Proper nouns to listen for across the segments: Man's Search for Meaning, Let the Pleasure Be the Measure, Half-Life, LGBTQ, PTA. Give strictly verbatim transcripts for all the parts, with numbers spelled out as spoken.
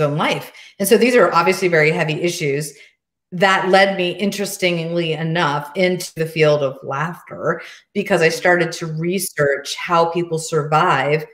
in life. And so these are obviously very heavy issues that led me, interestingly enough, into the field of laughter, because I started to research how people survive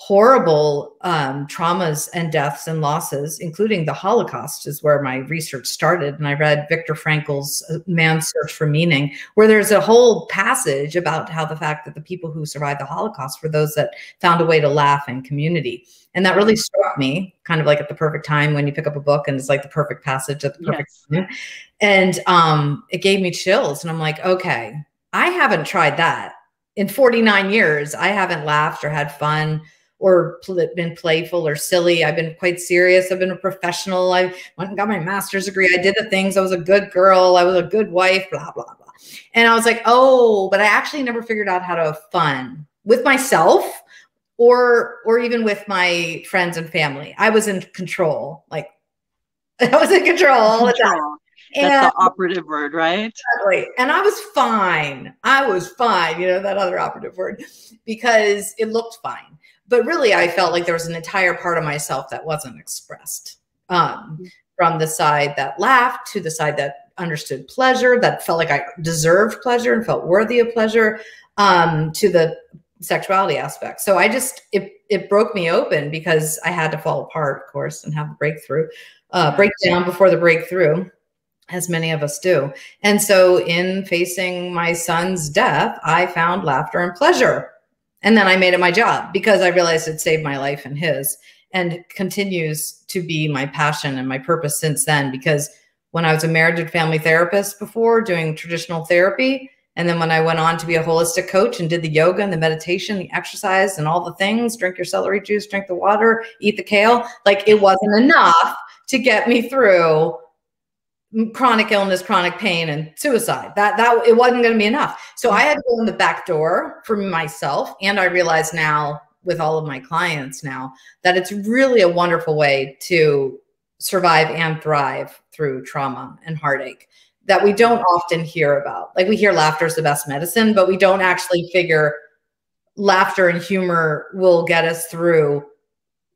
horrible um, traumas and deaths and losses, including the Holocaust, is where my research started. And I read Viktor Frankl's Man's Search for Meaning, where there's a whole passage about how the fact that the people who survived the Holocaust were those that found a way to laugh in community. And that really struck me, kind of like at the perfect time when you pick up a book and it's like the perfect passage at the perfect yes. time. And um, it gave me chills. And I'm like, okay, I haven't tried that. In forty-nine years, I haven't laughed or had fun or pl been playful or silly. I've been quite serious. I've been a professional. I went and got my master's degree. I did the things. I was a good girl. I was a good wife, blah, blah, blah. And I was like, oh, but I actually never figured out how to have fun with myself or, or even with my friends and family. I was in control. Like I was in control all the time. That's and, the operative word, right? Exactly. And I was fine. I was fine. You know, that other operative word, because it looked fine. But really, I felt like there was an entire part of myself that wasn't expressed, um, from the side that laughed to the side that understood pleasure, that felt like I deserved pleasure and felt worthy of pleasure, um, to the sexuality aspect. So I just, it, it broke me open, because I had to fall apart, of course, and have the breakthrough, uh, breakdown before the breakthrough, as many of us do. And so in facing my son's death, I found laughter and pleasure. And then I made it my job, because I realized it saved my life and his, and continues to be my passion and my purpose since then. Because when I was a marriage and family therapist before, doing traditional therapy, and then when I went on to be a holistic coach and did the yoga and the meditation, the exercise and all the things, drink your celery juice, drink the water, eat the kale, like it wasn't enough to get me through chronic illness, chronic pain, and suicide. That, that it wasn't going to be enough. So I had to go in the back door for myself. And I realize now with all of my clients now that it's really a wonderful way to survive and thrive through trauma and heartache that we don't often hear about. Like we hear laughter is the best medicine, but we don't actually figure laughter and humor will get us through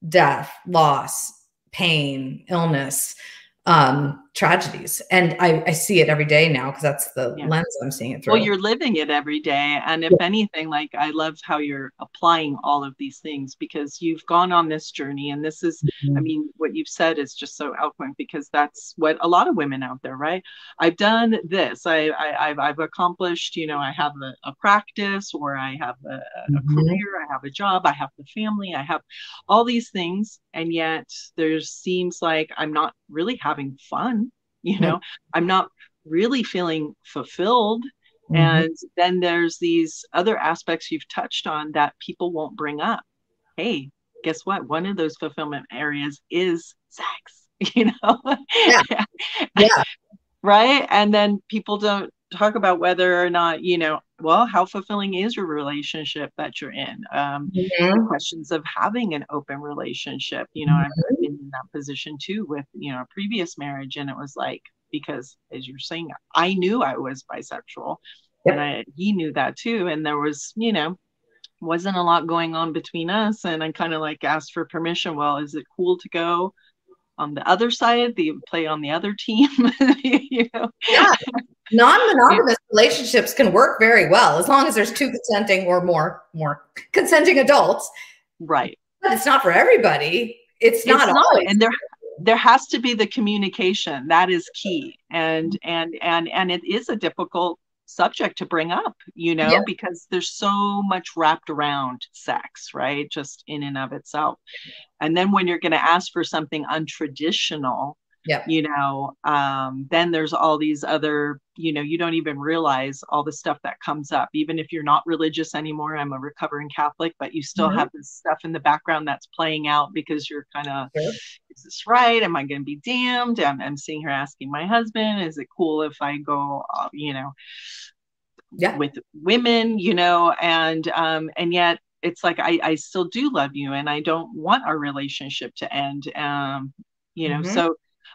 death, loss, pain, illness, um, tragedies. And I, I see it every day now, because that's the yeah. lens I'm seeing it through. Well, you're living it every day. And if yeah. anything, like I love how you're applying all of these things, because you've gone on this journey. And this is, mm-hmm. I mean, what you've said is just so eloquent, because that's what a lot of women out there, right? I've done this. I, I, I've, I've accomplished, you know, I have a, a practice, or I have a, a mm-hmm. career, I have a job, I have the family, I have all these things. And yet there seems like I'm not really having fun. You know, mm-hmm. I'm not really feeling fulfilled. Mm-hmm. And then there's these other aspects you've touched on that people won't bring up. Hey, guess what? One of those fulfillment areas is sex, you know? Yeah. yeah. Right. And then people don't talk about whether or not, you know, well, how fulfilling is your relationship that you're in? Um, mm-hmm. Questions of having an open relationship. You know, mm-hmm. I've been in that position too with, you know, a previous marriage. And it was like, because as you're saying, I knew I was bisexual yep. and I, he knew that too. And there was, you know, wasn't a lot going on between us. And I kind of like asked for permission. Well, is it cool to go on the other side, the play on the other team? You know? Yeah. Non-monogamous yeah. relationships can work very well, as long as there's two consenting or more, more consenting adults. Right. But it's not for everybody. It's, it's not. not. And there, there has to be the communication. That is key. And, and, and, and it is a difficult subject to bring up, you know, yeah. because there's so much wrapped around sex, right? Just in and of itself. And then when you're going to ask for something untraditional, yeah. you know, um, then there's all these other, you know, you don't even realize all the stuff that comes up, even if you're not religious anymore. I'm a recovering Catholic, but you still mm-hmm. have this stuff in the background that's playing out, because you're kind of, sure. is this right? Am I going to be damned? I'm, I'm seeing her asking my husband, is it cool if I go, uh, you know, yeah. with women, you know, and, um, and yet it's like, I, I still do love you, and I don't want our relationship to end. Um, you know, mm-hmm. so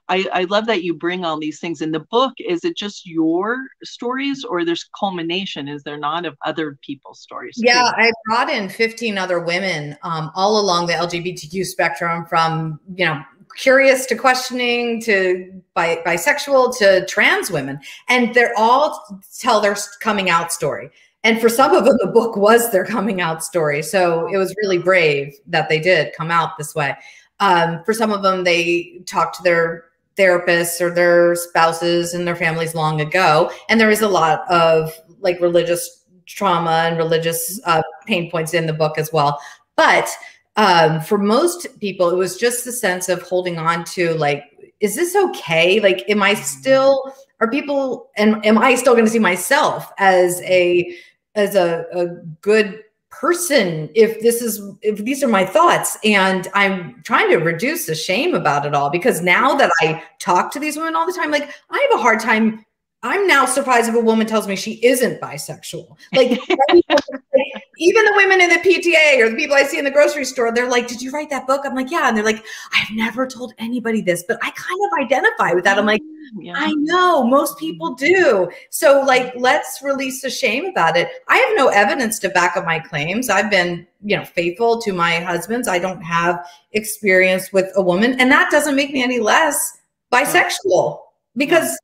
I, I love that you bring all these things in the book. Is it just your stories, or there's culmination? Is there not, of other people's stories? Yeah, too? I brought in fifteen other women um, all along the L G B T Q spectrum, from, you know, curious to questioning to bi bisexual to trans women. And they're all tell their coming out story. And for some of them, the book was their coming out story. So it was really brave that they did come out this way. Um, for some of them, they talked to their therapists or their spouses and their families long ago. And there is a lot of like religious trauma and religious uh, pain points in the book as well. But um, for most people, it was just the sense of holding on to like, is this okay? Like, am I still, are people, and am I still going to see myself as a, as a, a good person if this is, if these are my thoughts? And I'm trying to reduce the shame about it all, because now that I talk to these women all the time, like I have a hard time. I'm now surprised if a woman tells me she isn't bisexual. Like even the women in the P T A or the people I see in the grocery store, they're like, did you write that book? I'm like, yeah. And they're like, I've never told anybody this, but I kind of identify with that. I'm like, yeah. I know most people do. So like, let's release the shame about it. I have no evidence to back up my claims. I've been, you know, faithful to my husband's. I don't have experience with a woman, and that doesn't make me any less bisexual because yeah.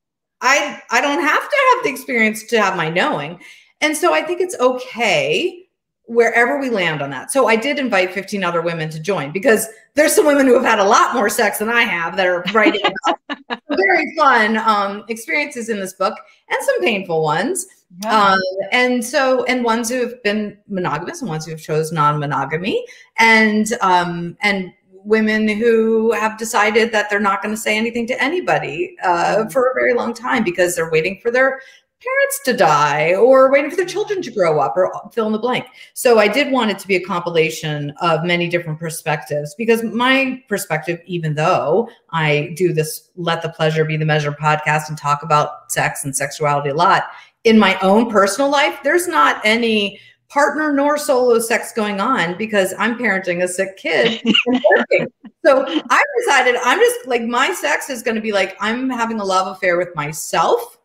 I, I don't have to have the experience to have my knowing. And so I think it's okay wherever we land on that. So I did invite fifteen other women to join, because there's some women who have had a lot more sex than I have that are writing about very fun um, experiences in this book, and some painful ones. Yeah. Um, and so, and ones who have been monogamous and ones who have chose non-monogamy, and, um, and women who have decided that they're not going to say anything to anybody uh, for a very long time because they're waiting for their parents to die or waiting for their children to grow up or fill in the blank. So I did want it to be a compilation of many different perspectives, because my perspective, even though I do this Let the Pleasure Be the Measure podcast and talk about sex and sexuality a lot, in my own personal life, there's not any partner nor solo sex going on, because I'm parenting a sick kid and working. So I decided I'm just like, my sex is going to be like, I'm having a love affair with myself,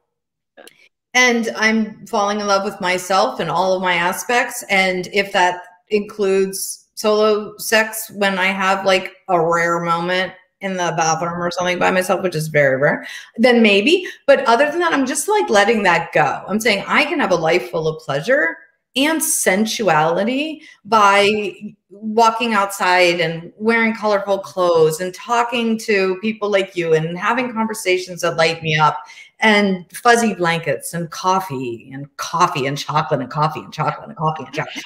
and I'm falling in love with myself and all of my aspects. And if that includes solo sex, when I have like a rare moment in the bathroom or something by myself, which is very rare, then maybe, but other than that, I'm just like letting that go. I'm saying I can have a life full of pleasure and sensuality by walking outside and wearing colorful clothes and talking to people like you and having conversations that light me up, and fuzzy blankets and coffee and coffee and chocolate and coffee and chocolate and coffee and chocolate.